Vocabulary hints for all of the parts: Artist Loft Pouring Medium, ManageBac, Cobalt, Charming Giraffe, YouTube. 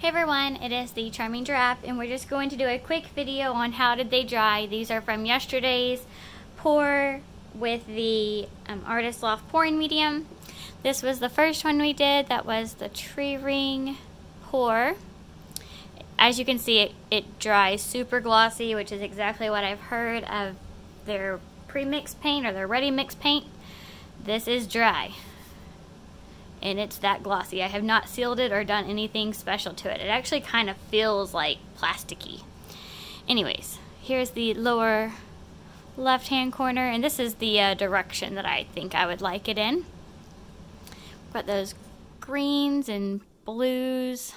Hey everyone, it is the Charming Giraffe and we're just going to do a quick video on how did they dry. These are from yesterday's pour with the Artist Loft Pouring Medium. This was the first one we did. That was the tree ring pour. As you can see, it dries super glossy, which is exactly what I've heard of their pre-mixed paint or their ready-mix paint. This is dry. And it's that glossy. I have not sealed it or done anything special to it. It actually kind of feels like plasticky. Anyways, here's the lower left-hand corner, and this is the direction that I think I would like it in. Got those greens and blues,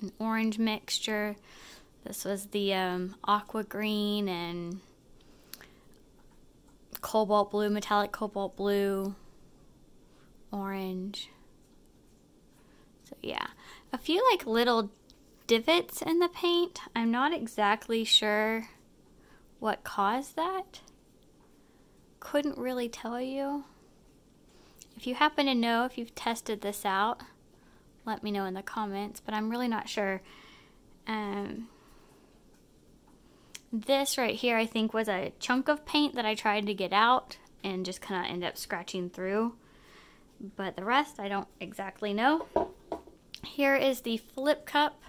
an orange mixture. This was the aqua green and cobalt blue, metallic cobalt blue. Orange. So yeah, a few like little divots in the paint. I'm not exactly sure what caused that. Couldn't really tell you. If you happen to know, if you've tested this out, let me know in the comments, but I'm really not sure. This right here I think was a chunk of paint that I tried to get out and just kind of end up scratching through. But the rest, I don't exactly know. Here is the flip cup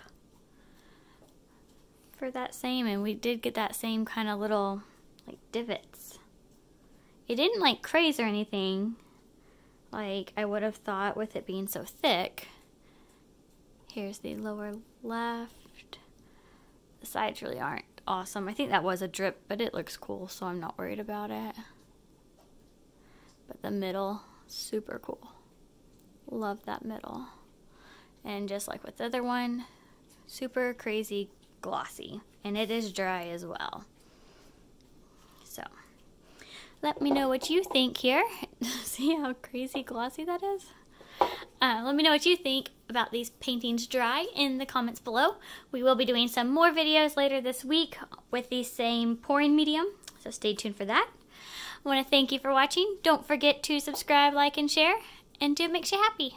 for that same, and we did get that same kind of little, like, divots. It didn't, like, craze or anything, like I would have thought with it being so thick. Here's the lower left. The sides really aren't awesome. I think that was a drip, but it looks cool, so I'm not worried about it. But the middle, super cool. Love that middle. And just like with the other one, super crazy glossy. And it is dry as well. So, let me know what you think here. See how crazy glossy that is? Let me know what you think about these paintings dry in the comments below. We will be doing some more videos later this week with the same pouring medium. So stay tuned for that. I want to thank you for watching. Don't forget to subscribe, like, and share, and do what makes you happy.